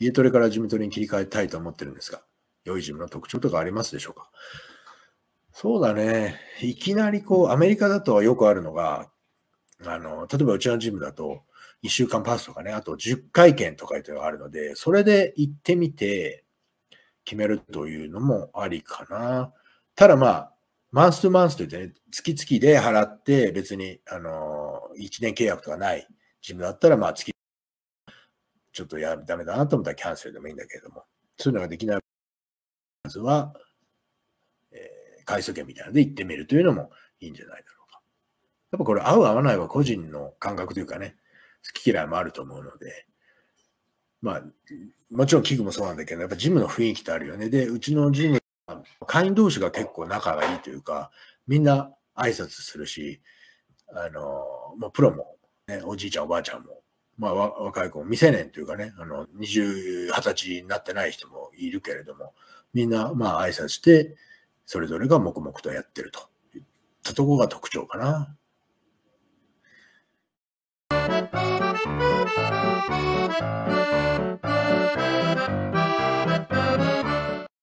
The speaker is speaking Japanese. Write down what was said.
家トレからジムトレに切り替えたいと思ってるんですが、良いジムの特徴とかありますでしょうか？そうだね。いきなりこう、アメリカだとはよくあるのが、例えばうちのジムだと、1週間パスとかね、あと10回券とかっていうのがあるので、それで行ってみて決めるというのもありかな。ただまあ、マンスとマンスといってね、月々で払って別に、1年契約とかないジムだったら、まあ月、ちょっとダメだなと思ったらキャンセルでもいいんだけれども、そういうのができない。まずは、回数券みたいなので行ってみるというのもいいんじゃないだろうか。やっぱこれ合う合わないは個人の感覚というかね、好き嫌いもあると思うので、まあ、もちろん器具もそうなんだけど、やっぱジムの雰囲気ってあるよね。で、うちのジム、会員同士が結構仲がいいというか、みんな挨拶するし、まあ、プロも、ね、おじいちゃんおばあちゃんも、まあ、若い子も未成年というかね、20歳になってない人もいるけれども、みんな、まあ、挨拶して、それぞれが黙々とやってるといったところが特徴かな。